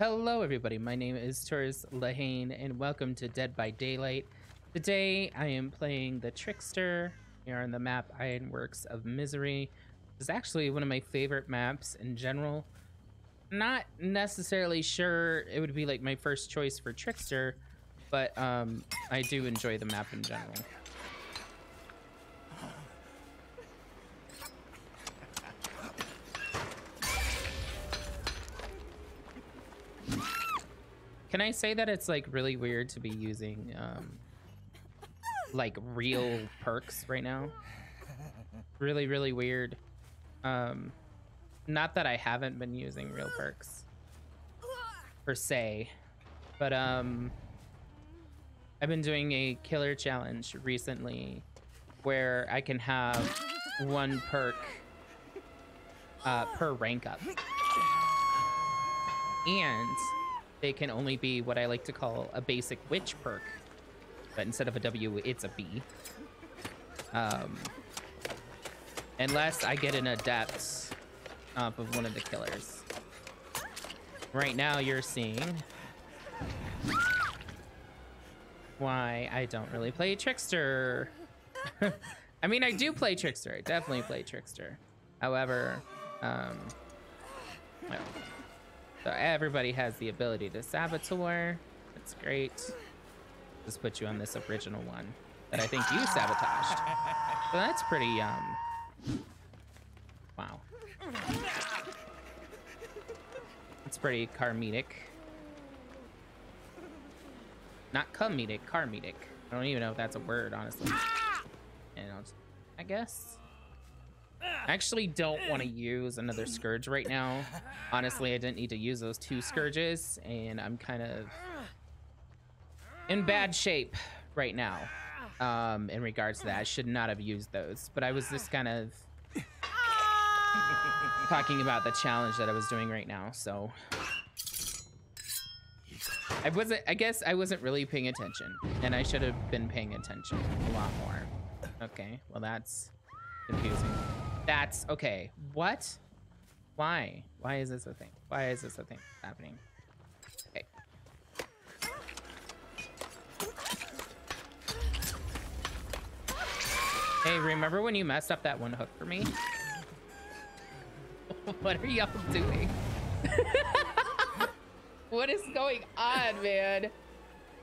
Hello everybody, my name is Taurus Lehane and welcome to Dead by Daylight. Today I am playing the Trickster here on the map Ironworks of Misery. It's actually one of my favorite maps in general. Not necessarily sure it would be like my first choice for Trickster, but I do enjoy the map in general. Can I say that it's like really weird to be using like real perks right now? Really weird. Not that I haven't been using real perks per se, but I've been doing a killer challenge recently where I can have one perk per rank up, and they can only be what I like to call a basic witch perk, but instead of a W, it's a B. Unless I get an adept off of one of the killers. Right now you're seeing why I don't really play Trickster. I mean, I do play Trickster. I definitely play Trickster. However, well, so everybody has the ability to saboteur. That's great. Just put you on this original one that I think you sabotaged. So that's pretty, wow. It's pretty carmedic. Not comedic, carmedic. I don't even know if that's a word, honestly. And I guess I actually don't want to use another scourge right now. Honestly, I didn't need to use those two scourges, and I'm kind of in bad shape right now in regards to that. I should not have used those, but I was just kind of talking about the challenge that I was doing right now, so I guess I wasn't really paying attention, and I should have been paying attention a lot more. Okay, well, that's confusing. That's okay. What? Why? Why is this a thing? Why is this a thing happening? Okay. Hey, remember when you messed up that one hook for me? What are y'all doing? What is going on, man?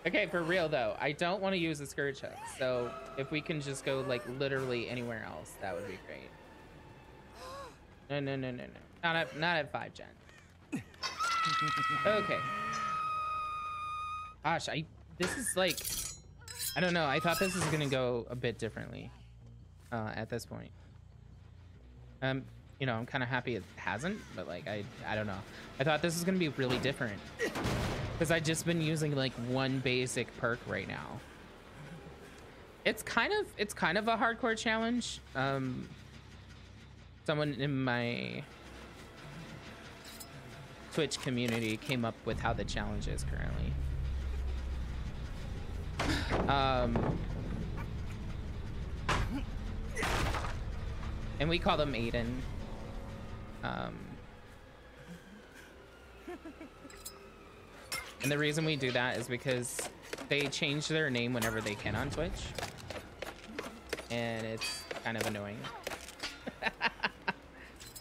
Okay, for real though, I don't want to use the scourge hook, so if we can just go like literally anywhere else, that would be great. No. Not at 5 gen. Okay. Gosh, this is like, I don't know. I thought this was gonna go a bit differently at this point. You know, I'm kind of happy it hasn't, but like I don't know. I thought this was gonna be really different, because I've just been using like one basic perk right now. It's kind of a hardcore challenge. Someone in my Twitch community came up with how the challenge is currently. And we call them Aiden. And the reason we do that is because they change their name whenever they can on Twitch, and it's kind of annoying.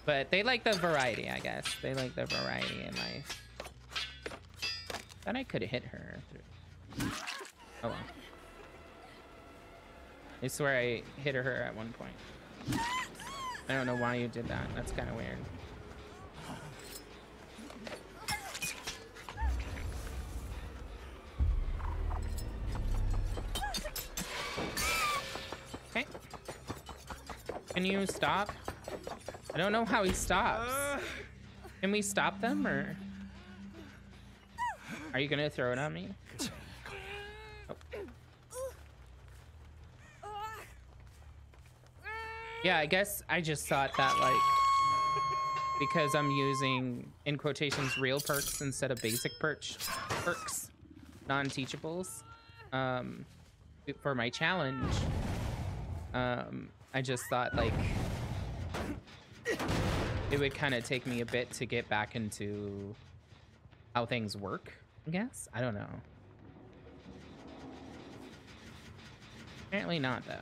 But they like the variety, I guess. They like the variety in life. Thought I could hit her. Through. Oh well. I swear I hit her at one point. I don't know why you did that. That's kind of weird. Okay. Can you stop? I don't know how he stops. Can we stop them, or are you gonna throw it on me? Oh. Yeah, I guess I just thought that, like, because I'm using, in quotations, real perks instead of basic perks, non-teachables, for my challenge, I just thought, like, it would kind of take me a bit to get back into how things work, I guess? I don't know. Apparently not, though.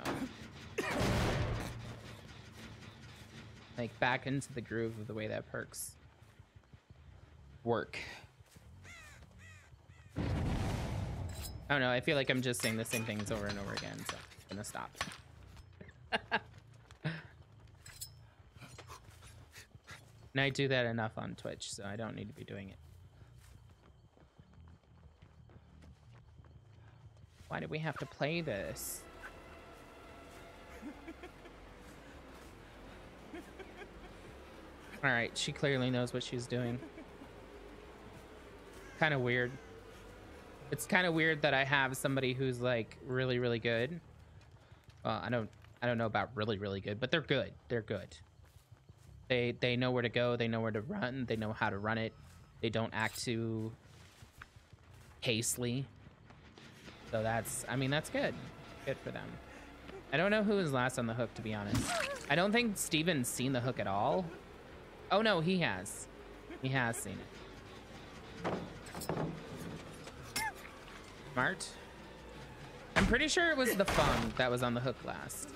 Like, back into the groove of the way that perks work. I don't know, I feel like I'm just saying the same things over and over again, so I'm gonna stop. And I do that enough on Twitch, so I don't need to be doing it. Why did we have to play this? All right, she clearly knows what she's doing. Kind of weird. It's kind of weird that I have somebody who's like really, really good. Well, I don't know about really, really good, but they're good. They're good. They know where to go. They know where to run. They know how to run it. They don't act too hastily. So that's, I mean, that's good. Good for them. I don't know who was last on the hook, to be honest. I don't think Steven's seen the hook at all. Oh no, he has. He has seen it. Smart. I'm pretty sure it was the Fung that was on the hook last.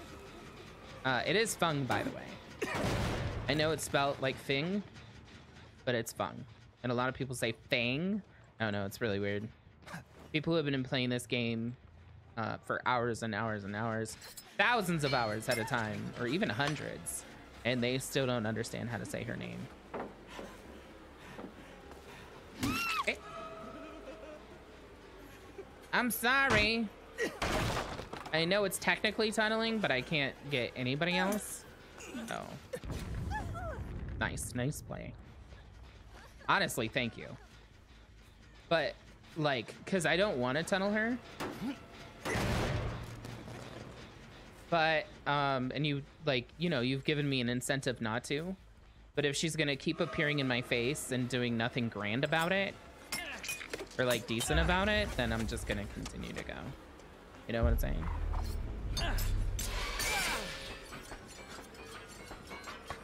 It is Fung, by the way. I know it's spelled like Fing, but it's Fung. And a lot of people say Fang. I don't know, it's really weird. People who have been playing this game for hours and hours and hours, thousands of hours at a time, or even hundreds. And they still don't understand how to say her name. Hey. I'm sorry. I know it's technically tunneling, but I can't get anybody else. Oh. Nice, nice play. Honestly, thank you. But, like, because I don't want to tunnel her. But, and you, like, you know, you've given me an incentive not to. But if she's going to keep appearing in my face and doing nothing grand about it, or, like, decent about it, then I'm just going to continue to go. You know what I'm saying?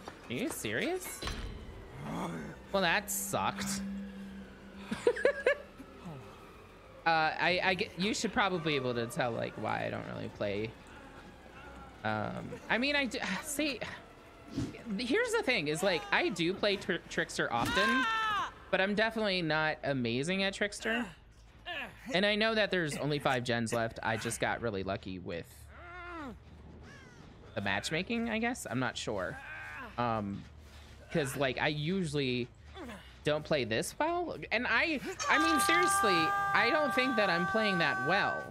Are you serious? Well, that sucked. You should probably be able to tell, like, why I don't really play. I mean, I do see. Here's the thing is, like, I do play Trickster often, but I'm definitely not amazing at Trickster. And I know that there's only 5 gens left. I just got really lucky with the matchmaking, I guess. I'm not sure. Because, like, I usually don't play this well, and I mean, seriously, I don't think that I'm playing that well.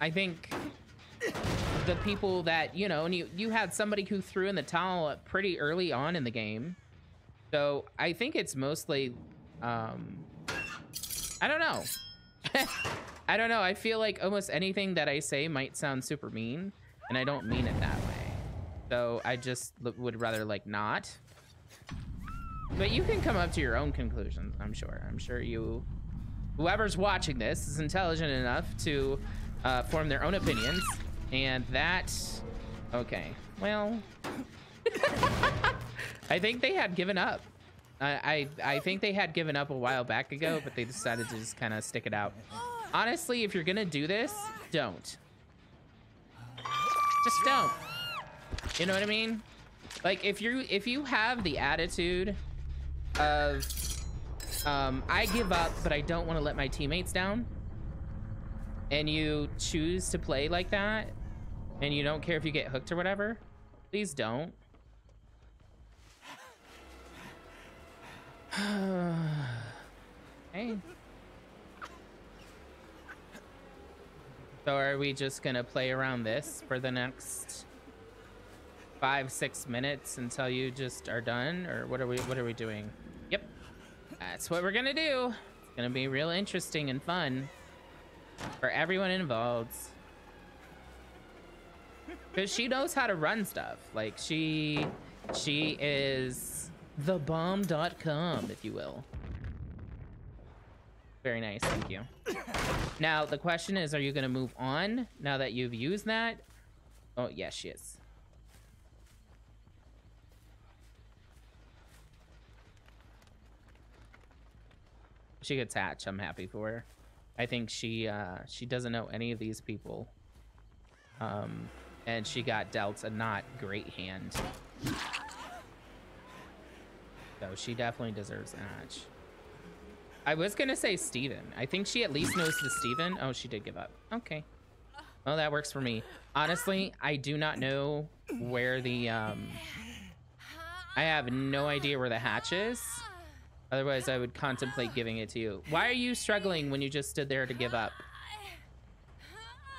I think the people that, you know, and you had somebody who threw in the towel pretty early on in the game, so I think it's mostly I don't know. I don't know, I feel like almost anything that I say might sound super mean, and I don't mean it that way, so I just would rather, like, not. But you can come up to your own conclusions, I'm sure. I'm sure you, whoever's watching this, is intelligent enough to form their own opinions. And that, okay, well, I think they had given up. I think they had given up a while back ago, but they decided to just kind of stick it out. Honestly, if you're gonna do this, don't. Just don't. You know what I mean? Like, if you have the attitude of I give up, but I don't want to let my teammates down, and you choose to play like that, and you don't care if you get hooked or whatever, please don't. Hey. So are we just gonna play around this for the next 5-6 minutes until you just are done, or what are we doing? Yep, that's what we're gonna do. It's gonna be real interesting and fun for everyone involved, because she knows how to run stuff. Like, she is the bomb.com, if you will. Very nice, thank you. Now the question is, are you gonna move on now that you've used that? Oh yes, yeah, she is. She gets Hatch. I'm happy for her. I think she doesn't know any of these people. And she got dealt a not great hand. So she definitely deserves Hatch. I was gonna say Steven. I think she at least knows the Steven. Oh, she did give up. Okay. Well, that works for me. Honestly, I do not know where the, I have no idea where the Hatch is. Otherwise, I would contemplate giving it to you. Why are you struggling when you just stood there to give up?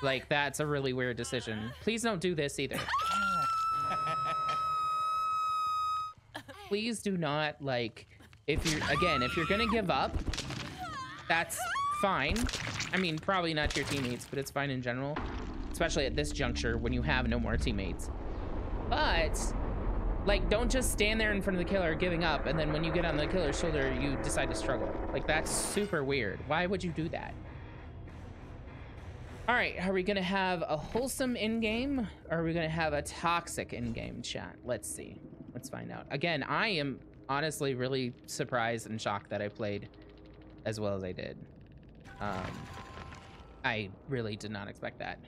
Like, that's a really weird decision. Please don't do this either. Please do not, like, if you're gonna give up, that's fine. I mean, probably not to your teammates, but it's fine in general, especially at this juncture when you have no more teammates. But like, don't just stand there in front of the killer giving up, and then when you get on the killer's shoulder, you decide to struggle. Like, that's super weird. Why would you do that? All right, are we gonna have a wholesome end game, or are we gonna have a toxic end game, chat? Let's see. Let's find out. Again, I am honestly really surprised and shocked that I played as well as I did. I really did not expect that.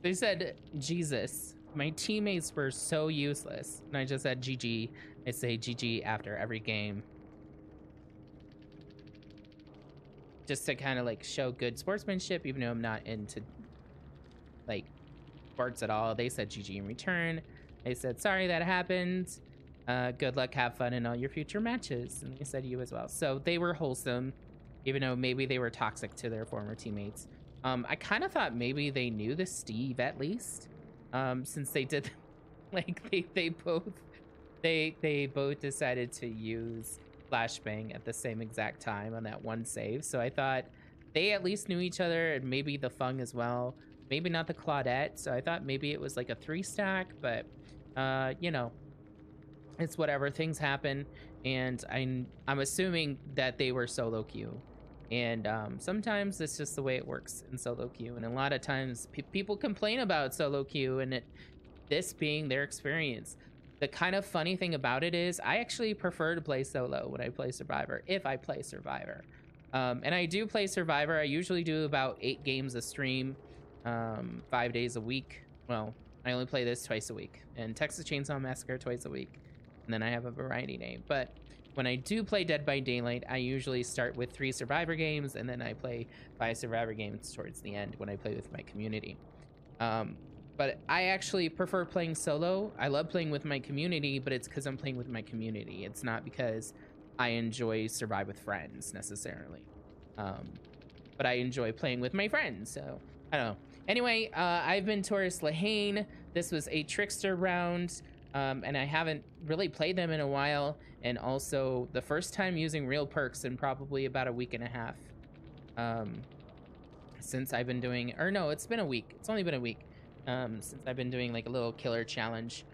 They said, Jesus, my teammates were so useless. And I just said, GG. I say GG after every game. Just to kind of like show good sportsmanship, even though I'm not into like sports at all. They said GG in return. They said, sorry that happened. Good luck, have fun in all your future matches. And they said you as well. So they were wholesome, even though maybe they were toxic to their former teammates. I kind of thought maybe they knew the Steve at least, since they did, like they both decided to use Flashbang at the same exact time on that one save. So I thought they at least knew each other, and maybe the Fung as well. Maybe not the Claudette. So I thought maybe it was like a 3-stack, but you know, it's whatever. Things happen, and I'm assuming that they were solo queue. And sometimes it's just the way it works in solo queue, and a lot of times people complain about solo queue and this being their experience. The kind of funny thing about it is I actually prefer to play solo when I play Survivor, if I play Survivor. And I do play Survivor. I usually do about 8 games a stream, 5 days a week. Well, I only play this twice a week, and Texas Chainsaw Massacre twice a week, and then I have a variety name. But when I do play Dead by Daylight, I usually start with 3 Survivor games, and then I play 5 Survivor games towards the end when I play with my community. But I actually prefer playing solo. I love playing with my community, but it's because I'm playing with my community. It's not because I enjoy Survive with friends necessarily. But I enjoy playing with my friends, so I don't know. Anyway, I've been Taurus Lehane. This was a Trickster round. And I haven't really played them in a while, and also the first time using real perks in probably about a week and a half, since I've been doing, or no, it's been a week. It's only been a week since I've been doing like a little killer challenge.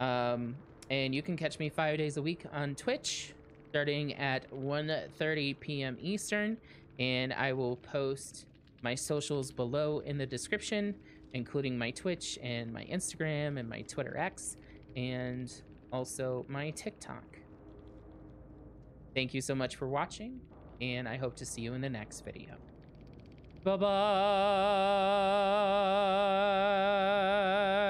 And you can catch me 5 days a week on Twitch starting at 1:30 p.m. Eastern, and I will post my socials below in the description, including my Twitch and my Instagram and my Twitter X, and also my TikTok. Thank you so much for watching, and I hope to see you in the next video. Bye-bye.